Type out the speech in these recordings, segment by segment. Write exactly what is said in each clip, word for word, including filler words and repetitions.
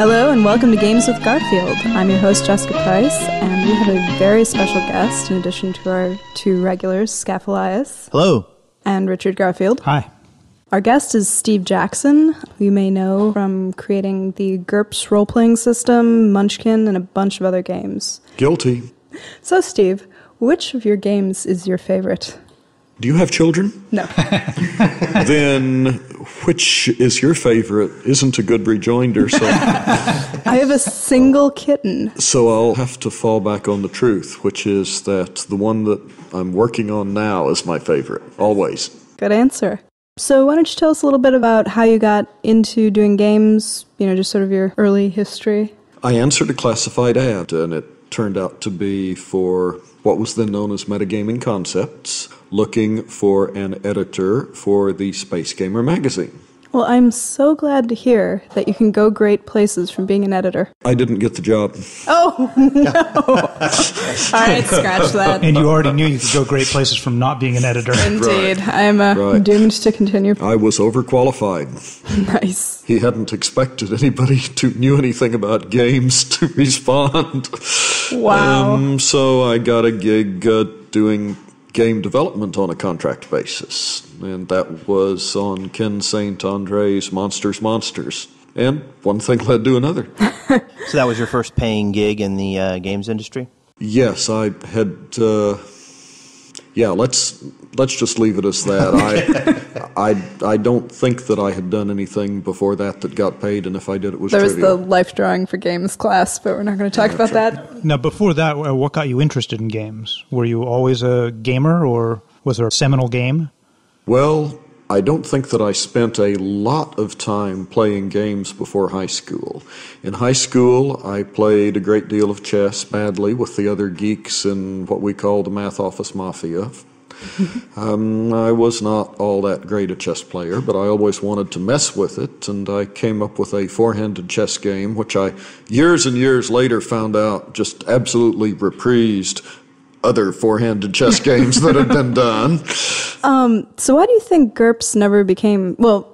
Hello and welcome to Games with Garfield. I'm your host Jessica Price, and we have a very special guest in addition to our two regulars, Skaff Elias. Hello. And Richard Garfield. Hi. Our guest is Steve Jackson, who you may know from creating the GURPS role-playing system, Munchkin, and a bunch of other games. Guilty. So, Steve, which of your games is your favorite? Do you have children? No. Then, which is your favorite isn't a good rejoinder, so... I have a single kitten. So I'll have to fall back on the truth, which is that the one that I'm working on now is my favorite, always. Good answer. So why don't you tell us a little bit about how you got into doing games, you know, just sort of your early history? I answered a classified ad, and it turned out to be for what was then known as Metagaming Concepts, looking for an editor for the Space Gamer magazine. Well, I'm so glad to hear that you can go great places from being an editor. I didn't get the job. Oh, no. All right, scratch that. And you already knew you could go great places from not being an editor. Indeed. Right. I'm uh, right. doomed to continue. I was overqualified. Nice. He hadn't expected anybody who knew anything about games to respond. Wow. Um, so I got a gig uh, doing game development on a contract basis, and that was on Ken Saint Andre's Monsters, Monsters. And one thing led to another. So that was your first paying gig in the uh, games industry? Yes, I had... Uh, yeah, let's let's just leave it as that. I, I, I don't think that I had done anything before that that got paid, and if I did, it was There was trivial. The life drawing for games class, but we're not going to talk yeah, about sure. that. Now, before that, what got you interested in games? Were you always a gamer, or was there a seminal game? Well, I don't think that I spent a lot of time playing games before high school. In high school, I played a great deal of chess badly with the other geeks in what we call the math office mafia. um, I was not all that great a chess player, but I always wanted to mess with it, and I came up with a four-handed chess game, which I years and years later found out just absolutely reprised other four-handed chess games that had been done. Um, so why do you think GURPS never became... Well,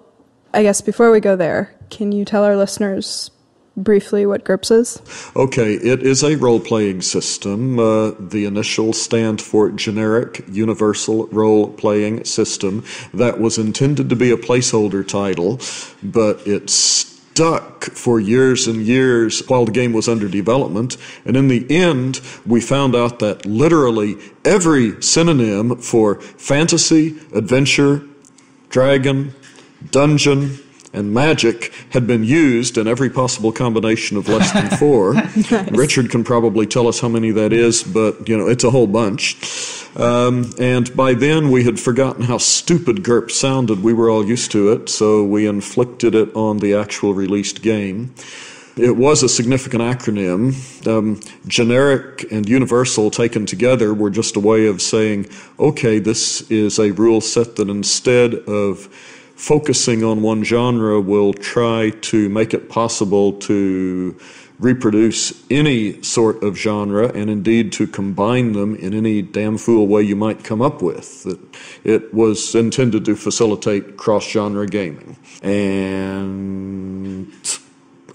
I guess before we go there, can you tell our listeners briefly what GURPS is? Okay, it is a role-playing system. Uh, the initials stand for Generic Universal Role-Playing System. That was intended to be a placeholder title, but it's stuck for years and years while the game was under development, and in the end, we found out that literally every synonym for fantasy, adventure, dragon, dungeon, and magic had been used in every possible combination of less than four. Nice. Richard can probably tell us how many that is, but, you know, it's a whole bunch. Um, and by then, we had forgotten how stupid GURPS sounded. We were all used to it, so we inflicted it on the actual released game. It was a significant acronym. Um, generic and universal taken together were just a way of saying, okay, this is a rule set that instead of focusing on one genre will try to make it possible to reproduce any sort of genre and indeed to combine them in any damn fool way you might come up with. It, it was intended to facilitate cross-genre gaming. And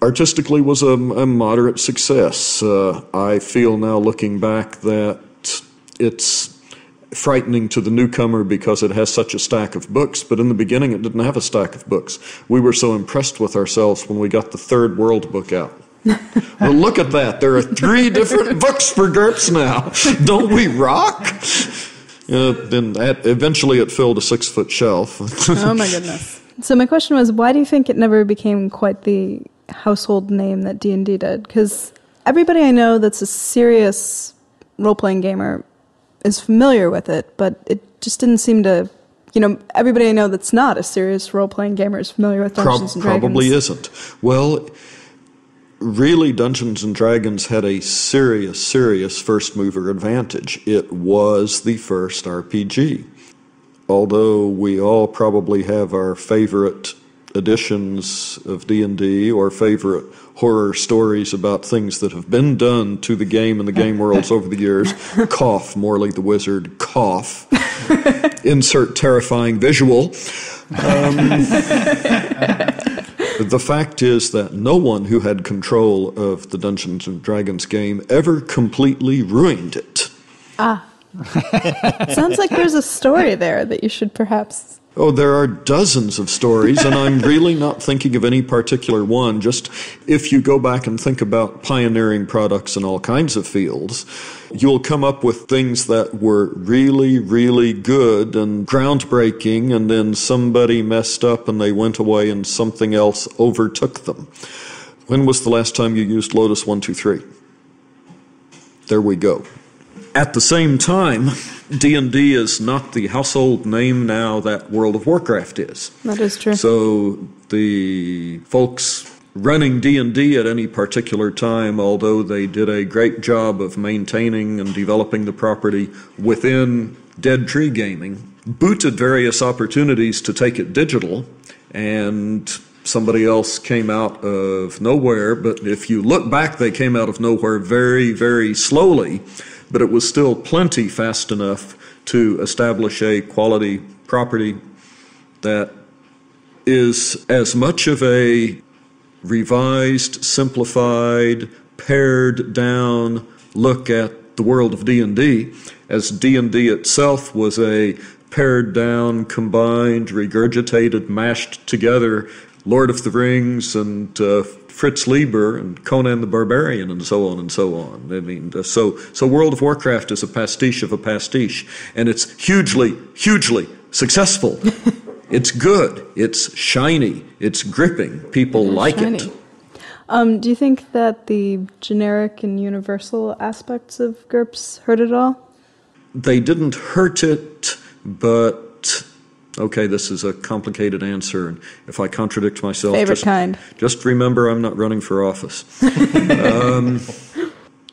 artistically was a, a moderate success. Uh, I feel now looking back that it's frightening to the newcomer because it has such a stack of books, but in the beginning it didn't have a stack of books. We were so impressed with ourselves when we got the Third World book out. Well, look at that. There are three different books for GURPS now. Don't we rock? Uh, then at, eventually it filled a six-foot shelf. Oh, my goodness. So my question was, why do you think it never became quite the household name that D and D did? Because everybody I know that's a serious role-playing gamer is familiar with it, but it just didn't seem to, you know, everybody I know that's not a serious role-playing gamer is familiar with Dungeons and Dragons. Probably isn't. Well, really, Dungeons and Dragons had a serious, serious first-mover advantage. It was the first R P G. Although we all probably have our favorite editions of D and D or favorite horror stories about things that have been done to the game and the game worlds over the years. Cough, Morley the Wizard, cough. Insert terrifying visual. Um, The fact is that no one who had control of the Dungeons and Dragons game ever completely ruined it. Ah. Sounds like there's a story there that you should perhaps... Oh, there are dozens of stories, and I'm really not thinking of any particular one. Just if you go back and think about pioneering products in all kinds of fields, you'll come up with things that were really, really good and groundbreaking, and then somebody messed up and they went away and something else overtook them. When was the last time you used Lotus one two three? There we go. At the same time, D and D is not the household name now that World of Warcraft is. That is true. So the folks running D and D at any particular time, although they did a great job of maintaining and developing the property within Dead Tree Gaming, booted various opportunities to take it digital, and somebody else came out of nowhere. But if you look back, they came out of nowhere very, very slowly. But it was still plenty fast enough to establish a quality property that is as much of a revised, simplified, pared down look at the world of D and D as D and D itself was a pared down, combined, regurgitated, mashed together Lord of the Rings and uh, Fritz Lieber and Conan the Barbarian and so on and so on. I mean, uh, so, so World of Warcraft is a pastiche of a pastiche, and it's hugely, hugely successful. It's good. It's shiny. It's gripping. People it's like shiny. it. Um, do you think that the generic and universal aspects of GURPS hurt it all? They didn't hurt it, but... Okay, this is a complicated answer, and if I contradict myself, Favorite just, kind. just remember I'm not running for office. um,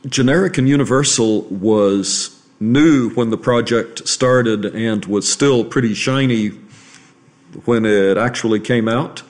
generic and universal was new when the project started and was still pretty shiny when it actually came out.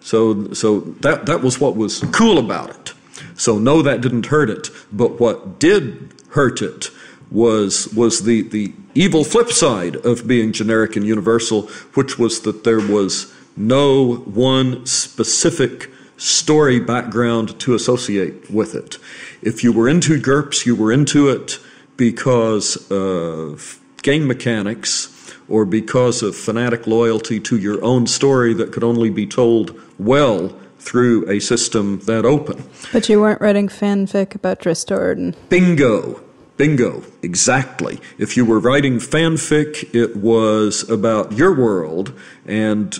So, so that, that was what was cool about it. So no, that didn't hurt it, but what did hurt it was was the, the evil flip side of being generic and universal, which was that there was no one specific story background to associate with it. If you were into GURPS, you were into it because of game mechanics or because of fanatic loyalty to your own story that could only be told well through a system that open. But you weren't writing fanfic about Dristordan. Bingo. Bingo, exactly. If you were writing fanfic, it was about your world, and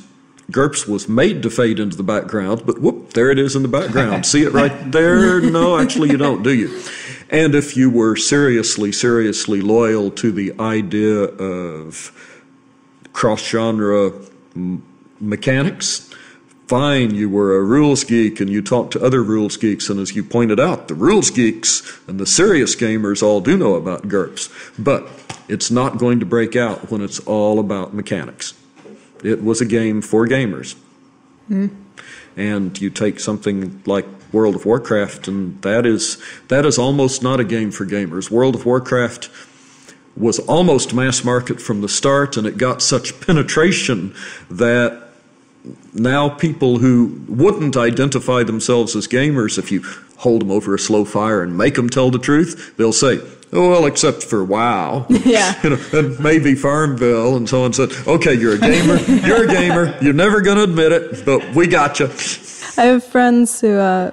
GURPS was made to fade into the background, but whoop, there it is in the background. See it right there? No, actually you don't, do you? And if you were seriously, seriously loyal to the idea of cross-genre mechanics, fine, you were a rules geek and you talked to other rules geeks, and as you pointed out, the rules geeks and the serious gamers all do know about GURPS, but it's not going to break out when it's all about mechanics. It was a game for gamers. Mm. And you take something like World of Warcraft, and that is, that is almost not a game for gamers. World of Warcraft was almost mass market from the start, and it got such penetration that now people who wouldn't identify themselves as gamers, if you hold them over a slow fire and make them tell the truth, they'll say, oh, well, except for WoW. Yeah. You know, and maybe Farmville and so on. So, okay, you're a gamer. You're a gamer. You're never going to admit it, but we got you. I have friends who uh,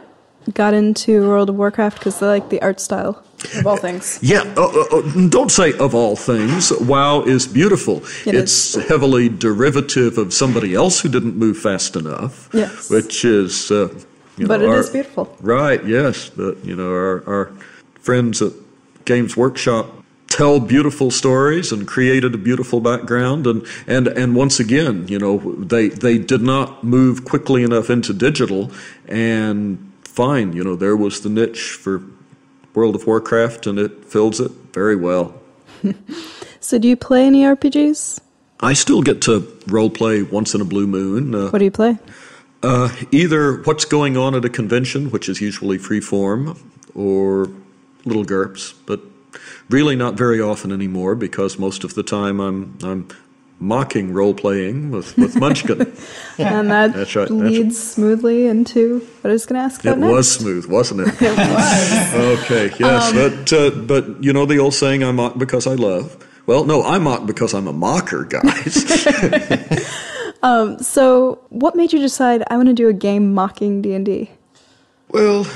got into World of Warcraft because they like the art style. Of all things. Yeah, oh, oh, don't say of all things. WoW is beautiful. It it's is. heavily derivative of somebody else who didn't move fast enough. Yes. Which is... Uh, you but know, it our, is beautiful. Right, yes. But, you know, our, our friends at Games Workshop tell beautiful stories and created a beautiful background. And, and, and once again, you know, they, they did not move quickly enough into digital. And fine, you know, there was the niche for... World of Warcraft, and it fills it very well. So do you play any R P Gs? I still get to roleplay once in a blue moon. Uh, what do you play? Uh, either what's going on at a convention, which is usually freeform, or little GURPS, but really not very often anymore because most of the time I'm I'm mocking role-playing with, with Munchkin. And that that's right, leads that's smoothly into what I was going to ask about It next. was smooth, wasn't it? It was. Okay, yes. Um, but, uh, but you know the old saying, I mock because I love. Well, no, I mock because I'm a mocker, guys. um, so what made you decide, I want to do a game mocking D and D? Well,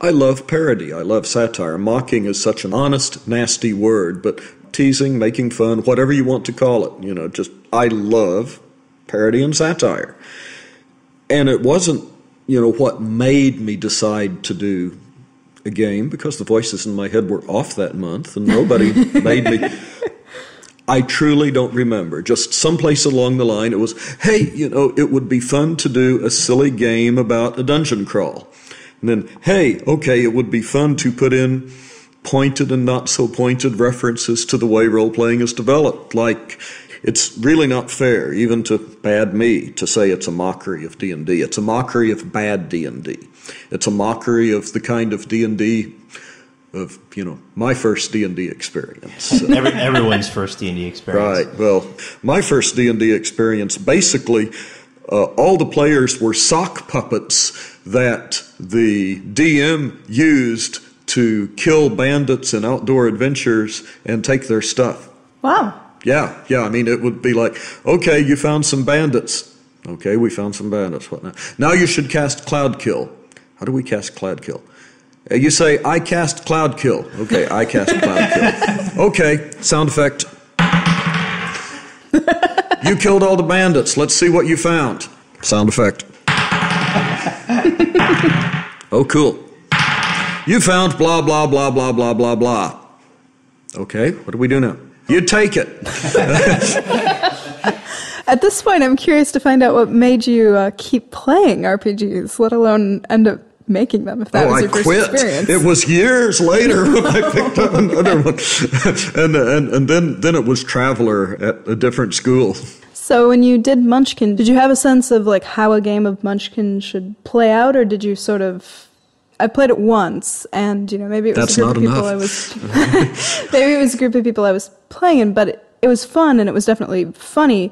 I love parody. I love satire. Mocking is such an honest, nasty word, but teasing, making fun, whatever you want to call it. You know, just, I love parody and satire. And it wasn't, you know, what made me decide to do a game, because the voices in my head were off that month and nobody made me. I truly don't remember. Just someplace along the line it was, hey, you know, it would be fun to do a silly game about a dungeon crawl. And then, hey, okay, it would be fun to put in pointed and not so pointed references to the way role-playing is developed. Like, it's really not fair, even to bad me, to say it's a mockery of D and D. It's a mockery of bad D and D. It's a mockery of the kind of D and D of, you know, my first D and D experience. Every, everyone's first D and D experience. Right. Well, my first D and D experience, basically, uh, all the players were sock puppets that the D M used to kill bandits in outdoor adventures and take their stuff. Wow. Yeah, yeah. I mean, it would be like, okay, you found some bandits. Okay, we found some bandits. What now? Now you should cast Cloud Kill. How do we cast Cloud Kill? Uh, you say, I cast Cloud Kill. Okay, I cast Cloud Kill. Okay, sound effect. You killed all the bandits. Let's see what you found. Sound effect. Oh, cool. You found blah, blah, blah, blah, blah, blah, blah. Okay, what do we do now? You take it. At this point, I'm curious to find out what made you uh, keep playing R P Gs, let alone end up making them, if that oh, was your I first quit. experience. It was years later when I picked up another one. and and, and then, then it was Traveler at a different school. So when you did Munchkin, did you have a sense of like how a game of Munchkin should play out, or did you sort of... I played it once, and you know maybe it was That's a group of people enough. I was maybe it was a group of people I was playing in, but it, it was fun and it was definitely funny.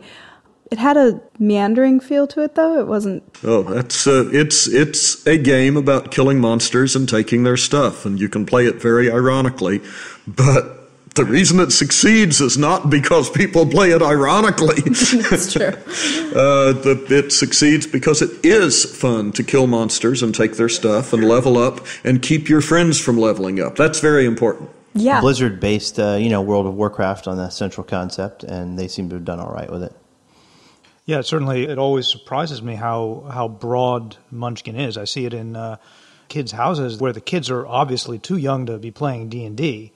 It had a meandering feel to it, though. It wasn't. Oh, that's uh, it's it's a game about killing monsters and taking their stuff, and you can play it very ironically. But the reason it succeeds is not because people play it ironically. That's true. uh, the, it succeeds because it is fun to kill monsters and take their stuff and level up and keep your friends from leveling up. That's very important. Yeah. Blizzard based, uh, you know, World of Warcraft on that central concept, and they seem to have done all right with it. Yeah, certainly. It always surprises me how how broad Munchkin is. I see it in uh, kids' houses where the kids are obviously too young to be playing D and D,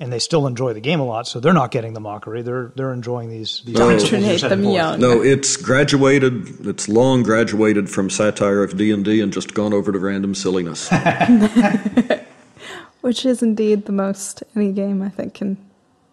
and they still enjoy the game a lot, so they're not getting the mockery. They're they're enjoying these. these no, indoctrinate them young. No, it's graduated. It's long graduated from satire of D and D and just gone over to random silliness, which is indeed the most any game I think can.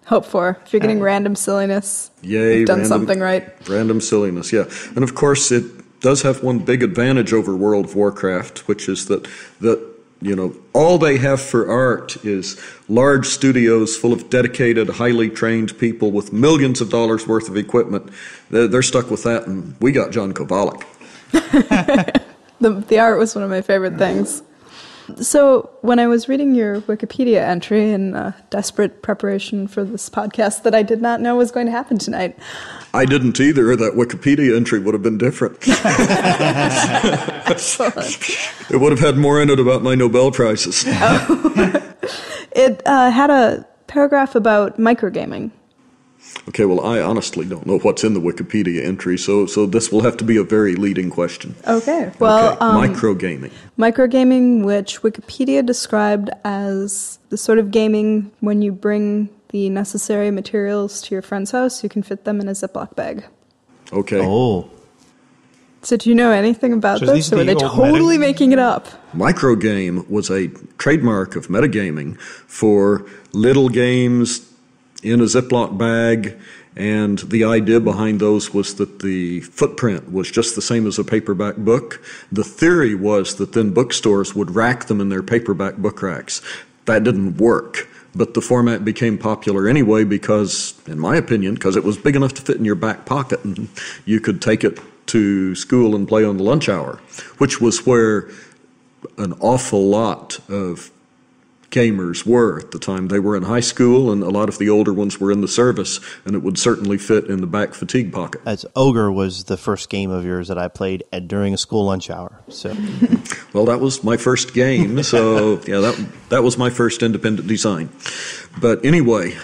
Hope for. If you're getting random silliness, Yay, you've done random, something right. Random silliness, yeah. And of course, it does have one big advantage over World of Warcraft, which is that, that you know, all they have for art is large studios full of dedicated, highly trained people with millions of dollars worth of equipment. They're, they're stuck with that, and we got John Kovalik. the, the art was one of my favorite things. So when I was reading your Wikipedia entry in uh, desperate preparation for this podcast that I did not know was going to happen tonight. I didn't either. That Wikipedia entry would have been different. It would have had more in it about my Nobel Prizes. Oh. It uh, had a paragraph about microgaming. Okay, well, I honestly don't know what's in the Wikipedia entry, so so this will have to be a very leading question. Okay, well... Okay. Um, microgaming. Microgaming, which Wikipedia described as the sort of gaming when you bring the necessary materials to your friend's house, you can fit them in a Ziploc bag. Okay. Oh. So do you know anything about so this, or are they totally making it up? Microgame was a trademark of metagaming for little games... in a Ziploc bag, and the idea behind those was that the footprint was just the same as a paperback book. The theory was that then bookstores would rack them in their paperback book racks. That didn't work, but the format became popular anyway because in my opinion, because it was big enough to fit in your back pocket and you could take it to school and play on the lunch hour, which was where an awful lot of gamers were at the time. They were in high school, and a lot of the older ones were in the service, and it would certainly fit in the back fatigue pocket. As Ogre was the first game of yours that I played at, during a school lunch hour. So, well, that was my first game, so yeah, that that was my first independent design. But anyway,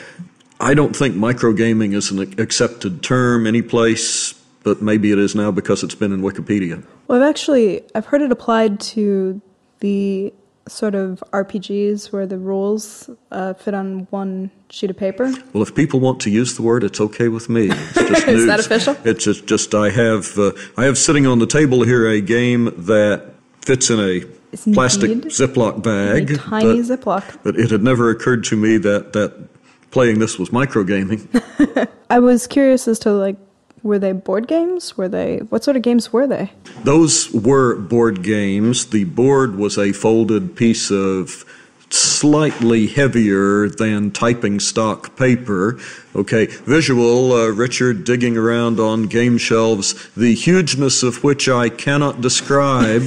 I don't think microgaming is an accepted term anyplace, but maybe it is now because it's been in Wikipedia. Well, I've actually I've heard it applied to the sort of R P Gs where the rules uh, fit on one sheet of paper. Well, if people want to use the word, it's okay with me. It's just is that official? It's just, just I have uh, I have sitting on the table here a game that fits in a it's plastic indeed. Ziploc bag. A tiny but, Ziploc. But it had never occurred to me that, that playing this was microgaming. I was curious as to, like, were they board games? Were they what sort of games were they? Those were board games. The board was a folded piece of slightly heavier than typing stock paper. Okay, visual, uh, Richard digging around on game shelves, the hugeness of which I cannot describe.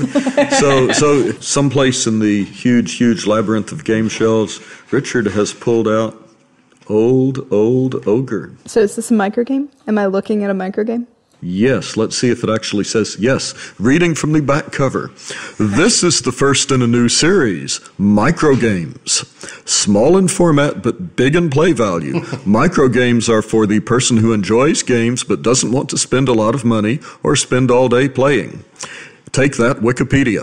so, so someplace in the huge, huge labyrinth of game shelves, Richard has pulled out Old, old Ogre. So is this a microgame? Am I looking at a microgame? Yes. Let's see if it actually says yes. Reading from the back cover. This is the first in a new series, Microgames. Small in format, but big in play value. Microgames are for the person who enjoys games but doesn't want to spend a lot of money or spend all day playing. Take that, Wikipedia.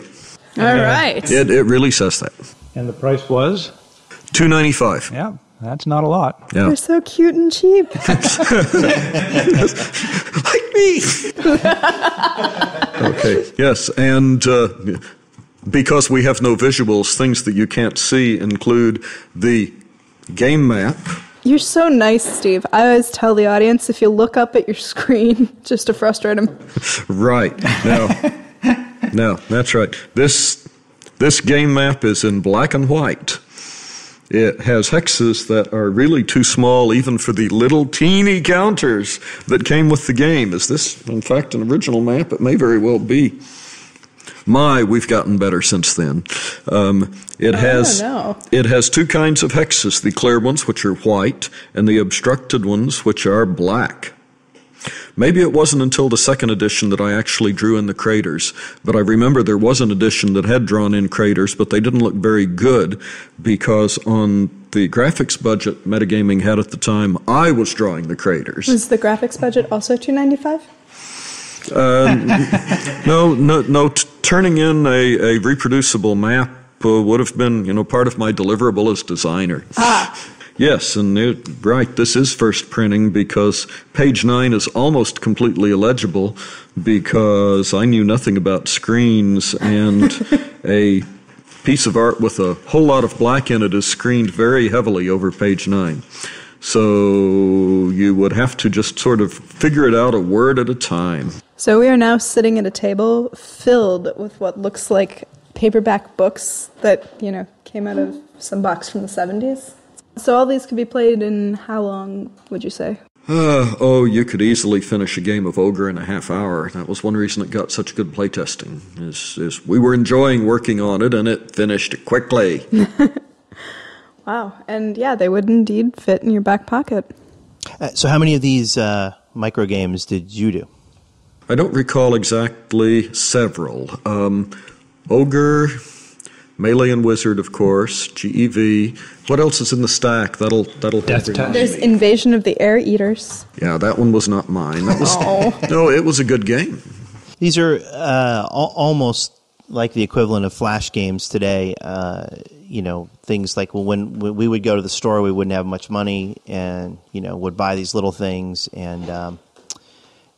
All uh, right. It, it really says that. And the price was? two dollars and ninety-five cents. Yeah. That's not a lot. Yeah. They're so cute and cheap. Like me. Okay. Yes, and uh, because we have no visuals, things that you can't see include the game map. You're so nice, Steve. I always tell the audience, if you look up at your screen, just to frustrate them. Right. No. No, that's right. This this game map is in black and white. It has hexes that are really too small even for the little teeny counters that came with the game. Is this, in fact, an original map? It may very well be. My, we've gotten better since then. Um, it, oh, has, no. it has two kinds of hexes, the clear ones, which are white, and the obstructed ones, which are black. Maybe it wasn't until the second edition that I actually drew in the craters, but I remember there was an edition that had drawn in craters, but they didn't look very good because on the graphics budget Metagaming had at the time, I was drawing the craters. Was the graphics budget also two dollars and ninety-five cents? Uh, no, no, no. T turning in a, a reproducible map uh, would have been, you know, part of my deliverable as designer. Ah. Yes, and it, right, this is first printing because page nine is almost completely illegible because I knew nothing about screens, and a piece of art with a whole lot of black in it is screened very heavily over page nine. So you would have to just sort of figure it out a word at a time. So we are now sitting at a table filled with what looks like paperback books that, you know, came out of some box from the seventies. So all these could be played in how long, would you say? Uh, oh, you could easily finish a game of Ogre in a half hour. That was one reason it got such good playtesting, is, is we were enjoying working on it, and it finished quickly. Wow. And, yeah, they would indeed fit in your back pocket. Uh, so how many of these uh, microgames did you do? I don't recall exactly. Several. Um, Ogre, Melee and Wizard, of course, G E V. What else is in the stack? That'll that'll Death help. There's me. Invasion of the Air Eaters. Yeah, that one was not mine. That was no, it was a good game. These are uh, al almost like the equivalent of flash games today. Uh, you know, things like well, when, when we would go to the store, we wouldn't have much money, and you know, would buy these little things, and um,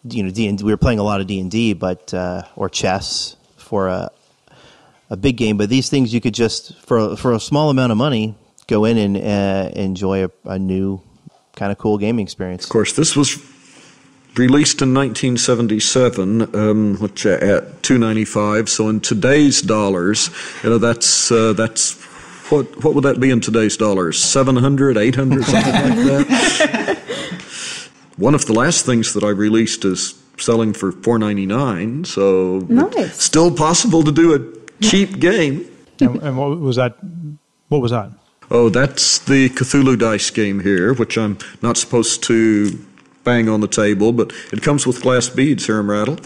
you know, D we were playing a lot of D and D, but uh, or chess for a. a big game, but these things you could just, for, for a small amount of money, go in and uh, enjoy a, a new kind of cool gaming experience. Of course, this was released in nineteen seventy-seven, um, which uh, at two dollars and ninety-five cents. So in today's dollars, you know, that's uh, that's what what would that be in today's dollars? seven hundred, eight hundred, something like that. one of the last things that I released is selling for four ninety-nine, so nice. It's still possible to do a cheap game. And, and what was that? What was that? Oh, that's the Cthulhu dice game here, which I'm not supposed to bang on the table, but it comes with glass beads. Hear 'em rattle.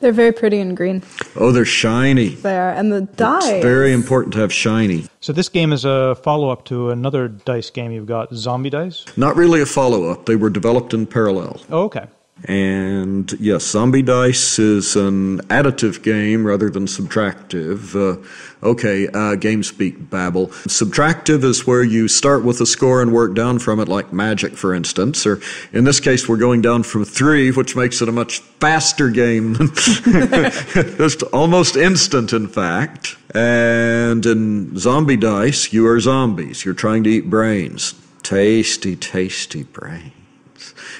They're very pretty and green. Oh, they're shiny. They are, and the dice. It's very important to have shiny. So this game is a follow-up to another dice game you've got, Zombie Dice? Not really a follow-up. They were developed in parallel. Oh, okay. And, yes, Zombie Dice is an additive game rather than subtractive. Uh, okay, uh, game speak babble. Subtractive is where you start with a score and work down from it, like Magic, for instance. Or, in this case, we're going down from three, which makes it a much faster game. Just almost instant, in fact. And in Zombie Dice, you are zombies. You're trying to eat brains. Tasty, tasty brains.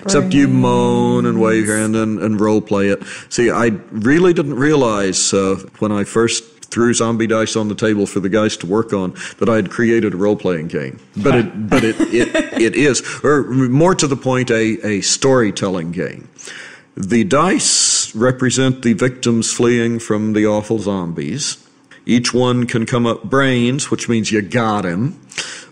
Except you moan and wave your hand and, and role-play it. See, I really didn't realize uh, when I first threw Zombie Dice on the table for the guys to work on that I had created a role-playing game. But it, but it, it, it is, or more to the point, a, a storytelling game. The dice represent the victims fleeing from the awful zombies. Each one can come up brains, which means you got him,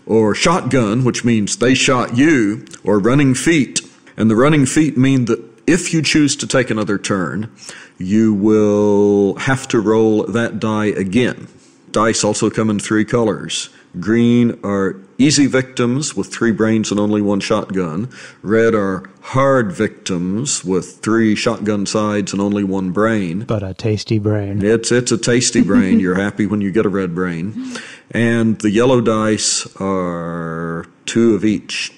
or shotgun, which means they shot you, or running feet. And the running feet mean that if you choose to take another turn, you will have to roll that die again. Dice also come in three colors. Green are easy victims with three brains and only one shotgun. Red are hard victims with three shotgun sides and only one brain. But a tasty brain. It's, it's a tasty brain. You're happy when you get a red brain. And the yellow dice are two of each.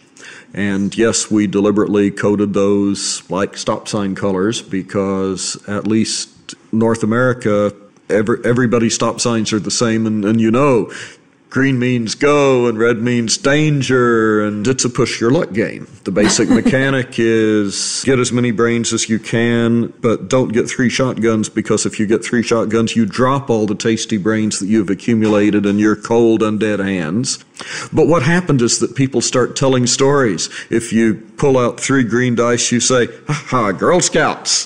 And yes, we deliberately coded those like stop sign colors because at least North America, every, everybody's stop signs are the same. And, and you know, green means go and red means danger. And it's a push your luck game. The basic mechanic is get as many brains as you can, but don't get three shotguns because if you get three shotguns, you drop all the tasty brains that you've accumulated in your cold, undead hands. But what happened is that people start telling stories. If you pull out three green dice, you say, ha ha, Girl Scouts.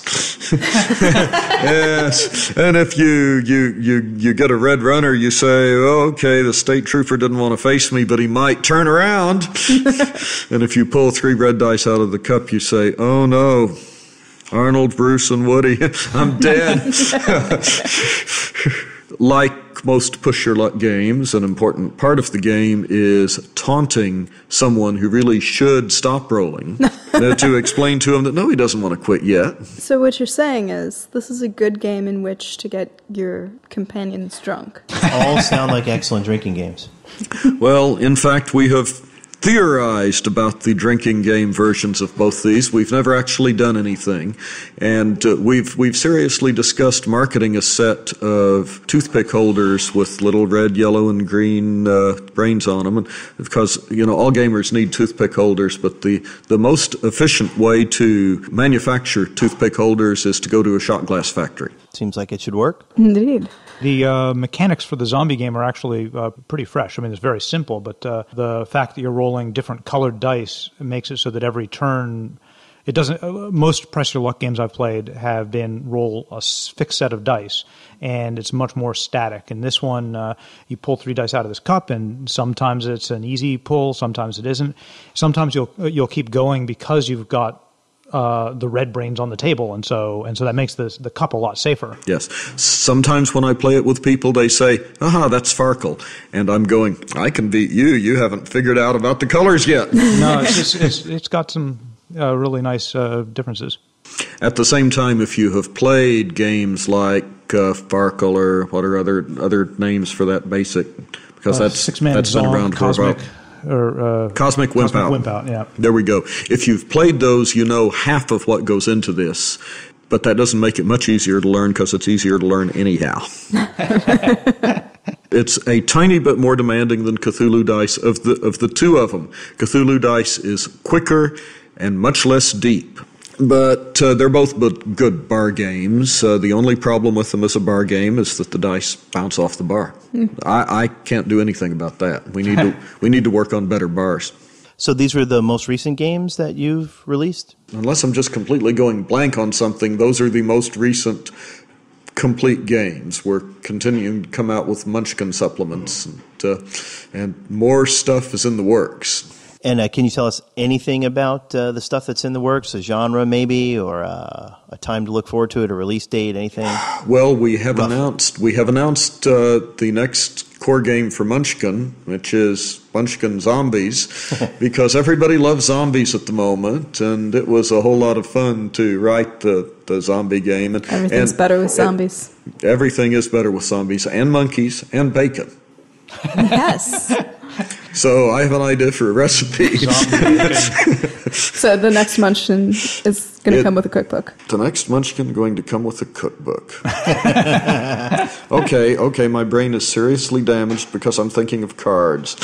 Yes. And if you, you, you, you get a red runner, you say, oh, okay, the state trooper didn't want to face me, but he might turn around. And if you pull three red dice out of the cup, you say, oh no, Arnold, Bruce, and Woody, I'm dead. Like most push-your-luck games, an important part of the game is taunting someone who really should stop rolling to explain to him that, no, he doesn't want to quit yet. So what you're saying is this is a good game in which to get your companions drunk. All sound like excellent drinking games. Well, in fact, we have theorized about the drinking game versions of both these. We've never actually done anything. And uh, we've we've seriously discussed marketing a set of toothpick holders with little red, yellow, and green uh, brains on them. And because, you know, all gamers need toothpick holders, but the, the most efficient way to manufacture toothpick holders is to go to a shot glass factory. Seems like it should work. Indeed. The uh, mechanics for the zombie game are actually uh, pretty fresh. I mean, it's very simple, but uh, the fact that you're rolling different colored dice makes it so that every turn, it doesn't. Uh, most press your luck games I've played have been roll a fixed set of dice, and it's much more static. And this one, uh, you pull three dice out of this cup, and sometimes it's an easy pull, sometimes it isn't. Sometimes you'll you'll keep going because you've got Uh, the red brains on the table, and so and so that makes the the cup a lot safer. Yes. Sometimes when I play it with people, they say, "Aha, that's Farkle," and I'm going, "I can beat you. You haven't figured out about the colors yet." No, it's just, it's, it's got some uh, really nice uh, differences. At the same time, if you have played games like uh, Farkle or what are other other names for that basic, because uh, that's six-man that's been around for about. Or, uh, Cosmic Wimp Out. Wimp Out, yeah. There we go. If you've played those, you know half of what goes into this, but that doesn't make it much easier to learn because it's easier to learn anyhow. It's a tiny bit more demanding than Cthulhu Dice of the, of the two of them. Cthulhu Dice is quicker and much less deep. But uh, they're both good bar games. Uh, the only problem with them as a bar game is that the dice bounce off the bar. Mm. I, I can't do anything about that. We need to we need to work on better bars. So these were the most recent games that you've released? Unless I'm just completely going blank on something, those are the most recent complete games. We're continuing to come out with Munchkin supplements, and, uh, and more stuff is in the works. And uh, can you tell us anything about uh, the stuff that's in the works, a genre maybe, or uh, a time to look forward to it, a release date, anything? Well, we have Rough. announced we have announced uh, the next core game for Munchkin, which is Munchkin Zombies, because everybody loves zombies at the moment, and it was a whole lot of fun to write the, the zombie game. And everything's and better with zombies. It, everything is better with zombies and monkeys and bacon. Yes. So I have an idea for a recipe. So the next Munchkin is going to come with a cookbook. The next Munchkin going to come with a cookbook. okay, okay, my brain is seriously damaged because I'm thinking of cards.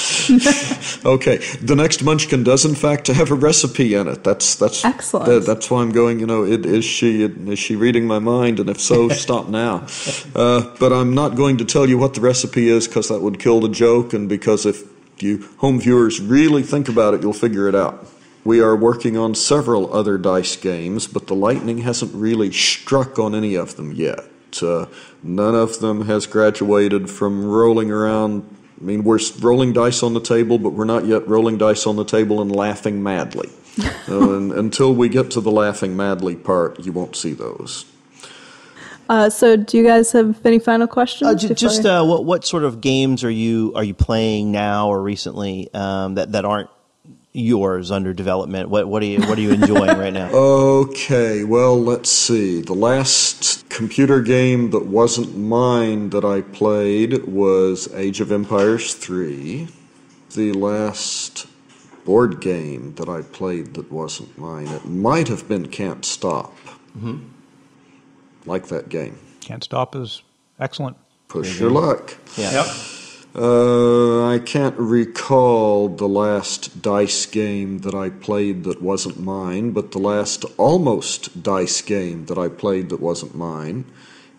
Okay, the next Munchkin does in fact have a recipe in it. That's that's excellent. That, that's why I'm going. You know, it, is she it, is she reading my mind? And if so, stop now. Uh, but I'm not going to tell you what the recipe is because that would kill the joke, and because if you home viewers really think about it, you'll figure it out. We are working on several other dice games, but the lightning hasn't really struck on any of them yet. Uh, none of them has graduated from rolling around. I mean, we're rolling dice on the table, but we're not yet rolling dice on the table and laughing madly. uh, and, until we get to the laughing madly part, you won't see those. Uh, so, do you guys have any final questions? Uh, j- just uh, what what sort of games are you are you playing now or recently um, that that aren't yours under development? What what are you what are you enjoying right now? Okay, well, let's see. The last computer game that wasn't mine that I played was Age of Empires three. The last board game that I played that wasn't mine, it might have been Can't Stop. Mm-hmm. Like that game. Can't Stop is excellent. Push your luck. Yeah. Yep. Uh, I can't recall the last dice game that I played that wasn't mine, but the last almost dice game that I played that wasn't mine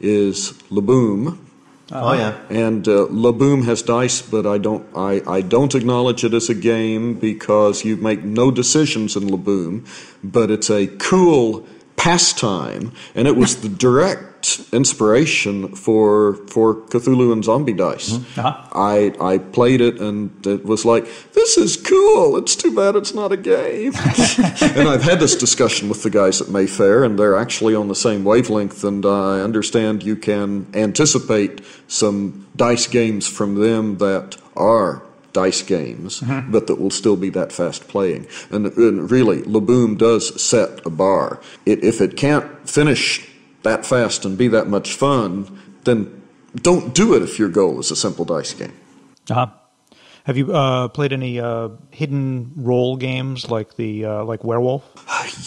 is Le Boom. Oh, oh yeah. And uh, Le Boom has dice, but I don't. I, I don't acknowledge it as a game because you make no decisions in Le Boom, but it's a cool pastime, and it was the direct inspiration for for Cthulhu and Zombie Dice. Mm-hmm. Uh-huh. I I played it, and it was like, this is cool. It's too bad it's not a game. And I've had this discussion with the guys at Mayfair, and they're actually on the same wavelength, and I understand you can anticipate some dice games from them that are dice games, mm-hmm. but that will still be that fast playing. And, and really, Le Boom does set a bar. It, if it can't finish that fast and be that much fun, then don't do it if your goal is a simple dice game. Uh-huh. Have you uh, played any uh, hidden role games like the uh, like Werewolf?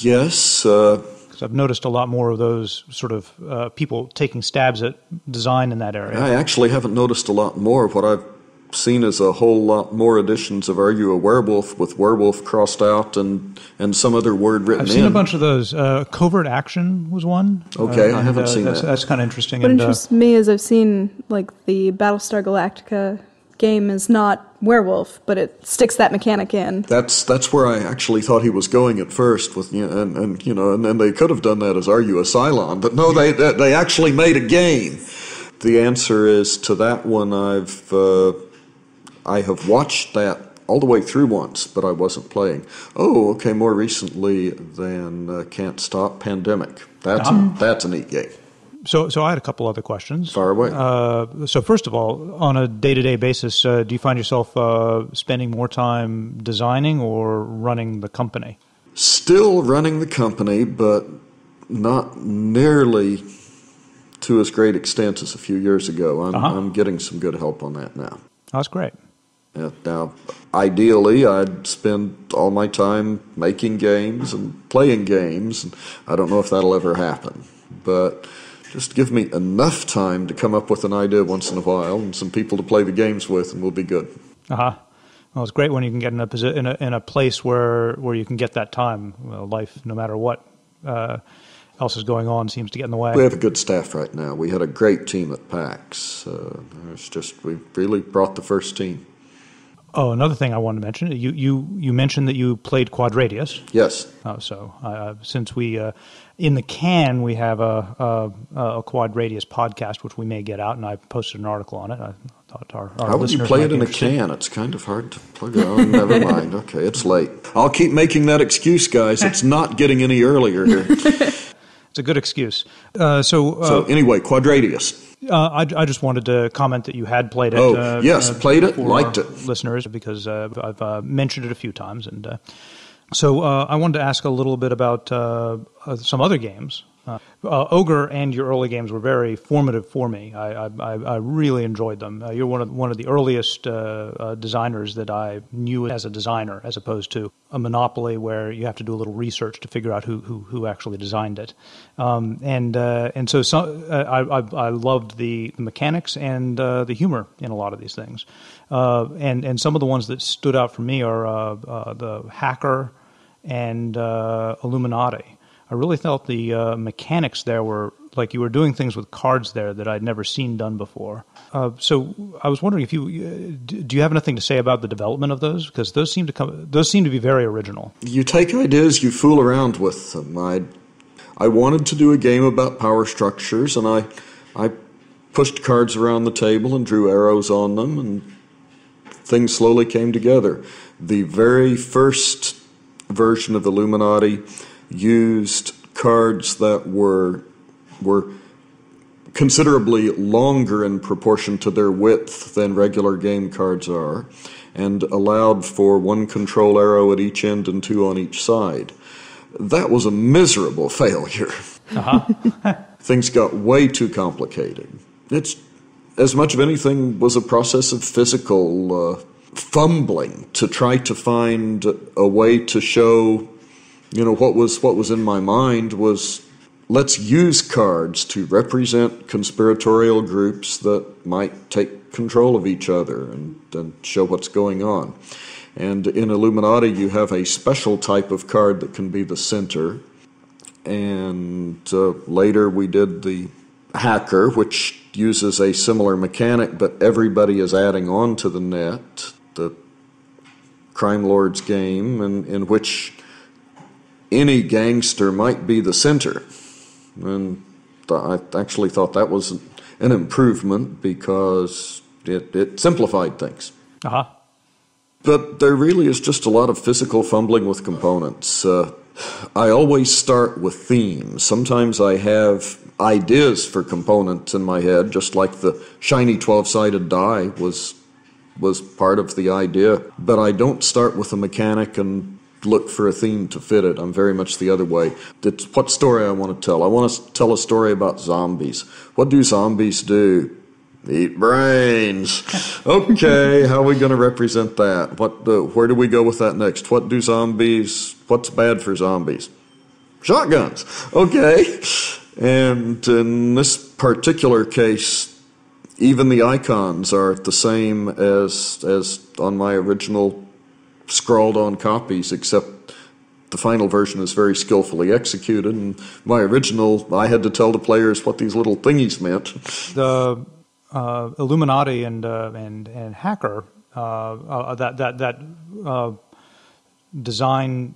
Yes. Uh, I've noticed a lot more of those sort of uh, people taking stabs at design in that area. I actually haven't noticed a lot more of what I've seen as a whole lot more editions of Are You a Werewolf with werewolf crossed out and, and some other word written in. I've seen in. a bunch of those. Uh, Covert Action was one. Okay, uh, I haven't uh, seen that's, that. That's kind of interesting. What and, interests uh, me is I've seen like the Battlestar Galactica game is not werewolf, but it sticks that mechanic in. That's that's where I actually thought he was going at first, with you know, and, and you know, and, and they could have done that as Are You a Cylon, but no, they they, they actually made a game. The answer is to that one. I've uh, I have watched that all the way through once, but I wasn't playing. Oh, okay, more recently than uh, Can't Stop, Pandemic. That's um, a, that's a neat game. So so I had a couple other questions. Far away. Uh, so first of all, on a day-to-day basis, uh, do you find yourself uh, spending more time designing or running the company? Still running the company, but not nearly to as great extent as a few years ago. I'm, uh-huh. I'm getting some good help on that now. That's great. Now, ideally, I'd spend all my time making games and playing games, and I don't know if that'll ever happen. But just give me enough time to come up with an idea once in a while and some people to play the games with, and we'll be good. Uh-huh. Well, it's great when you can get in a posi- in a, in a place where, where you can get that time. Well, life, no matter what uh, else is going on, seems to get in the way. We have a good staff right now. We had a great team at PAX. Uh, it's just we really brought the first team. Oh, another thing I wanted to mention. You you you mentioned that you played Quadradius. Yes. Oh, so uh, since we uh, in the can we have a, a a Quadradius podcast, which we may get out, and I posted an article on it. I thought our, our how would you play it in a can? It's kind of hard to plug it on. Never mind. Okay, it's late. I'll keep making that excuse, guys. It's not getting any earlier here. It's a good excuse. Uh, so uh, so anyway, Quadradius. Uh, I, I just wanted to comment that you had played it. Oh, uh, yes, uh, played it, liked it. Listeners, because uh, I've uh, mentioned it a few times. And uh, so uh, I wanted to ask a little bit about uh, uh, some other games. Uh, uh, Ogre and your early games were very formative for me. I, I, I really enjoyed them. Uh, you're one of one of the earliest uh, uh, designers that I knew as a designer, as opposed to a monopoly where you have to do a little research to figure out who who, who actually designed it. Um, and uh, and so some, uh, I, I I loved the, the mechanics and uh, the humor in a lot of these things. Uh, and and some of the ones that stood out for me are uh, uh, the Hacker and uh, Illuminati. I really felt the uh, mechanics there were, like you were doing things with cards there that I'd never seen done before. Uh, so I was wondering if you, do you have anything to say about the development of those? Because those seem to come, those seem to be very original. You take ideas, you fool around with them. I, I wanted to do a game about power structures, and I, I pushed cards around the table and drew arrows on them, and things slowly came together. The very first version of Illuminati used cards that were were considerably longer in proportion to their width than regular game cards are, and allowed for one control arrow at each end and two on each side. That was a miserable failure. Uh-huh. Things got way too complicated. It's as much of anything was a process of physical uh, fumbling to try to find a way to show. You know, what was what was in my mind was, let's use cards to represent conspiratorial groups that might take control of each other and, and show what's going on. And in Illuminati, you have a special type of card that can be the center. And uh, later we did the Hacker, which uses a similar mechanic, but everybody is adding on to the net, the Crime Lords game, in, in which any gangster might be the center. And I actually thought that was an improvement because it, it simplified things. Uh-huh. But there really is just a lot of physical fumbling with components. Uh, I always start with themes. Sometimes I have ideas for components in my head, just like the shiny twelve-sided die was, was part of the idea. But I don't start with a mechanic and look for a theme to fit it. I'm very much the other way. It's what story I want to tell. I want to tell a story about zombies. What do zombies do? Eat brains. Okay, how are we going to represent that? What? Uh, where do we go with that next? What do zombies, what's bad for zombies? Shotguns. Okay. And in this particular case, even the icons are the same as as on my original scrawled on copies, except the final version is very skillfully executed. And my original, I had to tell the players what these little thingies meant. The uh, Illuminati and uh, and and Hacker uh, uh, that that that uh, design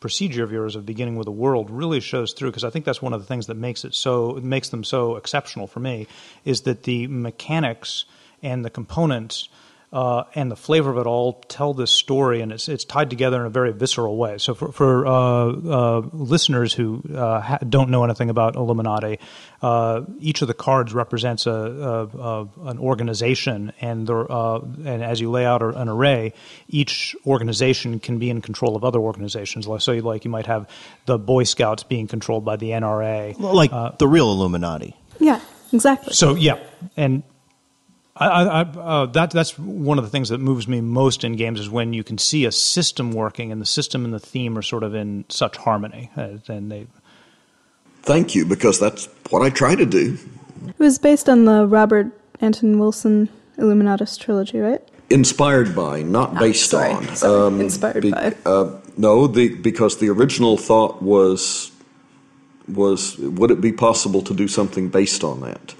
procedure of yours of beginning with a world really shows through, because I think that's one of the things that makes it so it makes them so exceptional for me, is that the mechanics and the components Uh, and the flavor of it all tell this story, and it's it's tied together in a very visceral way. So for, for uh, uh, listeners who uh, ha don't know anything about Illuminati, uh, each of the cards represents a, a, a an organization, and the, uh, and as you lay out an array, each organization can be in control of other organizations. So you, like you might have the Boy Scouts being controlled by the N R A, like uh, the real Illuminati. Yeah, exactly. So yeah, and. I, I, uh, that, that's one of the things that moves me most in games, is when you can see a system working, and the system and the theme are sort of in such harmony. Uh, and they... Thank you, because that's what I try to do. It was based on the Robert Anton Wilson Illuminatus trilogy, right? Inspired by, not oh, based sorry, on. Sorry. Um, Inspired be, by. Uh, no, the, because the original thought was, was, would it be possible to do something based on that?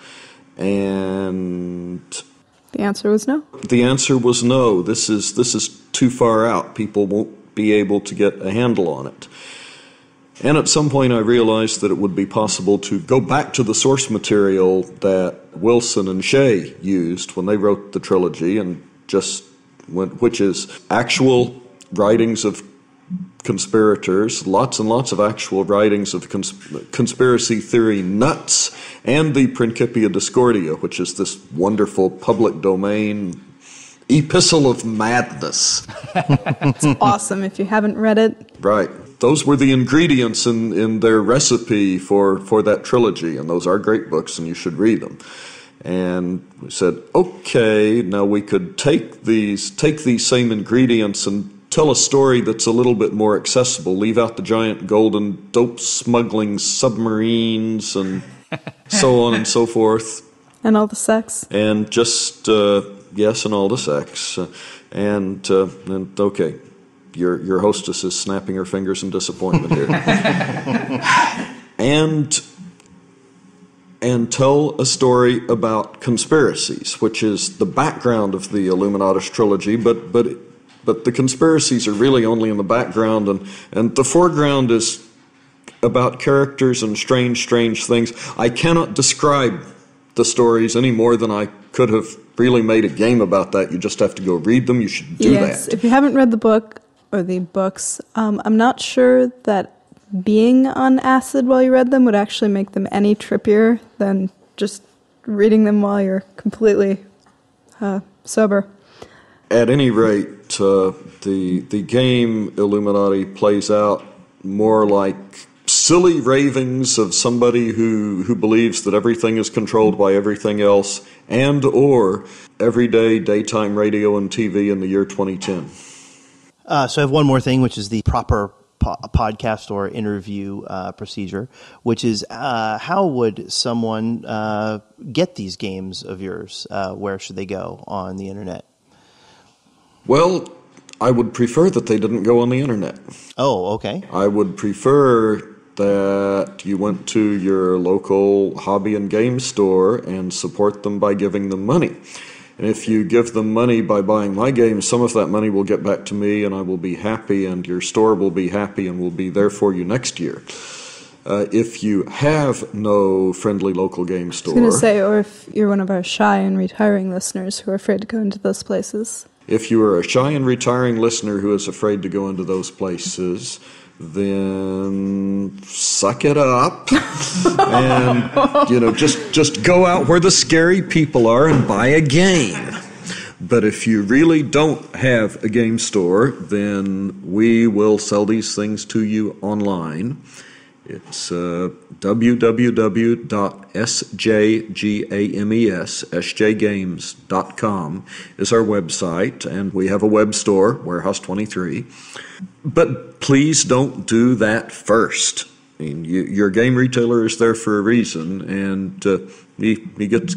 And The answer was no. The answer was no. This is, this is too far out. People won't be able to get a handle on it. And at some point I realized that it would be possible to go back to the source material that Wilson and Shea used when they wrote the trilogy, and just went, which is actual writings of conspirators, lots and lots of actual writings of cons conspiracy theory nuts, and the Principia Discordia, which is this wonderful public domain epistle of madness. It's awesome if you haven't read it. Right. Those were the ingredients in, in their recipe for, for that trilogy, and those are great books, and you should read them. And we said, okay, now we could take these, take these same ingredients and tell a story that's a little bit more accessible, leave out the giant golden dope smuggling submarines and so on and so forth. And all the sex. And just, uh, yes, and all the sex. And, uh, and okay. Your, your hostess is snapping her fingers in disappointment here. and, and tell a story about conspiracies, which is the background of the Illuminatus trilogy, but, but, but the conspiracies are really only in the background, and, and the foreground is about characters and strange, strange things. I cannot describe the stories any more than I could have really made a game about that. You just have to go read them. You should do yes, that. Yes, if you haven't read the book, or the books, um, I'm not sure that being on acid while you read them would actually make them any trippier than just reading them while you're completely uh, sober. At any rate, uh, the, the game Illuminati plays out more like silly ravings of somebody who, who believes that everything is controlled by everything else, and or everyday daytime radio and T V in the year twenty ten. Uh, so I have one more thing, which is the proper po podcast or interview uh, procedure, which is uh, how would someone uh, get these games of yours? Uh, where should they go on the internet? Well, I would prefer that they didn't go on the internet. Oh, okay. I would prefer that you went to your local hobby and game store and support them by giving them money. And if you give them money by buying my game, some of that money will get back to me, and I will be happy, and your store will be happy, and will be there for you next year. Uh, if you have no friendly local game store... I was going to say, or if you're one of our shy and retiring listeners who are afraid to go into those places. If you are a shy and retiring listener who is afraid to go into those places... then suck it up and, you know, just, just go out where the scary people are and buy a game. But if you really don't have a game store, then we will sell these things to you online. It's uh, w w w dot s j games dot com is our website, and we have a web store, Warehouse twenty-three. But please don't do that first. I mean, you, your game retailer is there for a reason, and uh, he, he gets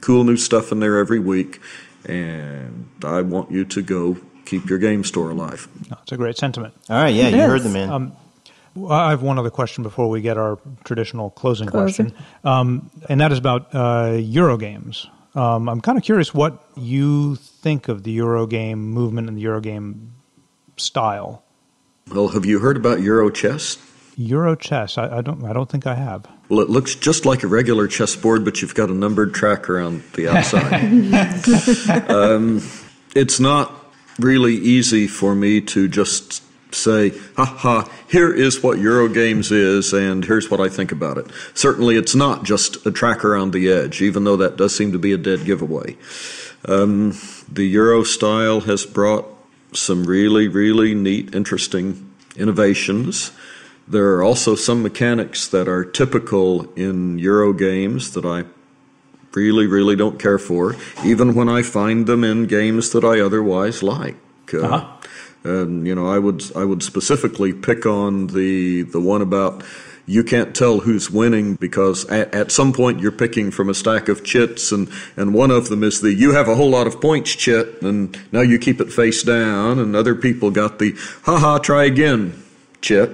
cool new stuff in there every week, and I want you to go keep your game store alive. That's a great sentiment. All right, yeah, it you is. heard the man. Um, I have one other question before we get our traditional closing, closing. question, um, and that is about uh, Eurogames. Um, I'm kind of curious what you think of the Eurogame movement and the Eurogame style. Well, have you heard about Euro chess? Euro chess, I, I don't. I don't think I have. Well, it looks just like a regular chessboard, but you've got a numbered track around the outside. um, it's not really easy for me to just say, ha ha, here is what Eurogames is and here's what I think about it. Certainly it's not just a track around the edge, even though that does seem to be a dead giveaway. Um, the Euro style has brought some really, really neat, interesting innovations. There are also some mechanics that are typical in Eurogames that I really, really don't care for, even when I find them in games that I otherwise like. Uh, uh-huh. And, you know, I would I would specifically pick on the the one about you can't tell who's winning because at, at some point you're picking from a stack of chits, and, and one of them is the you have a whole lot of points chit, and now you keep it face down, and other people got the ha-ha, try again chit.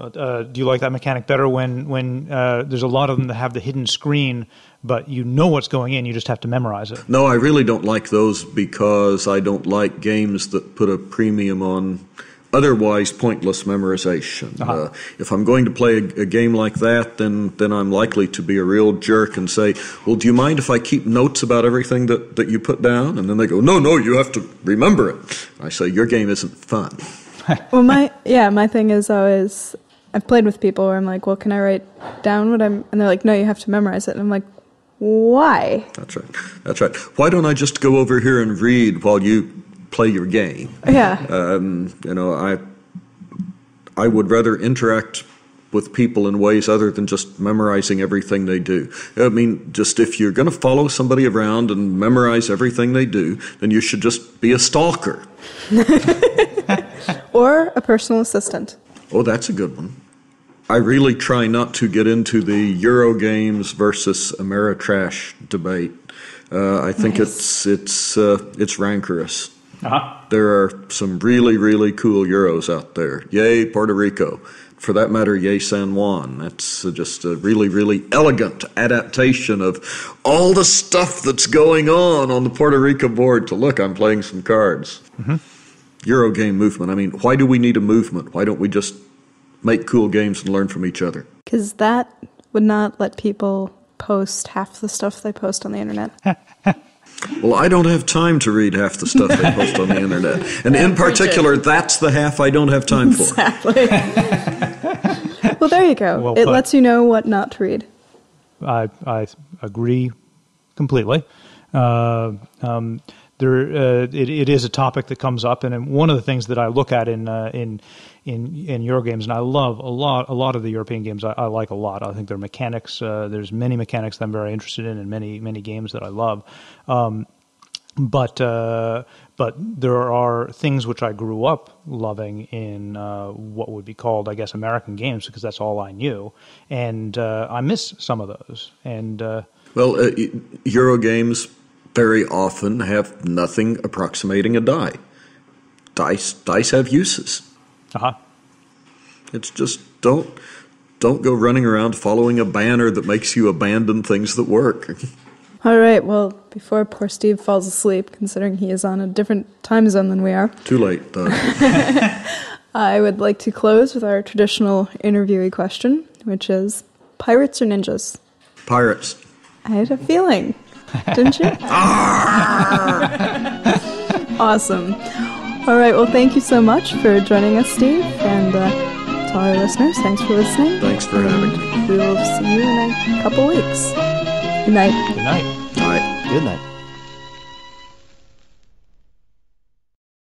Uh, do you like that mechanic better when, when uh, there's a lot of them that have the hidden screen, but you know what's going in, you just have to memorize it? No, I really don't like those because I don't like games that put a premium on otherwise pointless memorization. Uh-huh. Uh, if I'm going to play a, a game like that, then then I'm likely to be a real jerk and say, well, do you mind if I keep notes about everything that, that you put down? And then they go, no, no, you have to remember it. I say, your game isn't fun. Well, my yeah, my thing is always, I've played with people where I'm like, well, can I write down what I'm, and they're like, no, you have to memorize it. And I'm like, why? That's right. That's right. Why don't I just go over here and read while you play your game? Yeah. Um, you know, I I would rather interact with people in ways other than just memorizing everything they do. I mean, just if you're going to follow somebody around and memorize everything they do, then you should just be a stalker. Or a personal assistant. Oh, that's a good one. I really try not to get into the Euro games versus Ameritrash debate. Uh, I think nice. it's it's uh, it's rancorous. Uh-huh. There are some really, really cool Euros out there. Yay, Puerto Rico. For that matter, yay, San Juan. That's just a really, really elegant adaptation of all the stuff that's going on on the Puerto Rico board to, look, I'm playing some cards. Mm-hmm. Euro game movement. I mean, why do we need a movement? Why don't we just make cool games and learn from each other? Because that would not let people post half the stuff they post on the internet. Well, I don't have time to read half the stuff they post on the internet. And in particular, that's the half I don't have time for. Exactly. Well, there you go. Well, it lets you know what not to read. I, I agree completely. Uh, um There, uh, it, it is a topic that comes up, and one of the things that I look at in uh, in in in Euro games, and I love a lot a lot of the European games. I, I like a lot. I think their mechanics. Uh, there's many mechanics that I'm very interested in, and many many games that I love. Um, but uh, but there are things which I grew up loving in uh, what would be called, I guess, American games, because that's all I knew, and uh, I miss some of those. And uh, well, uh, Euro games very often have nothing approximating a die. Dice dice have uses. Uh-huh. It's just don't don't go running around following a banner that makes you abandon things that work. All right, well, before poor Steve falls asleep, considering he is on a different time zone than we are. Too late, though. I would like to close with our traditional interviewee question, which is, pirates or ninjas? Pirates. I had a feeling. Didn't you? Awesome. All right, well, thank you so much for joining us, Steve. And uh, to all our listeners, thanks for listening. Thanks for having me. We will see you in a couple weeks. Good night. Good night. All right. Good night.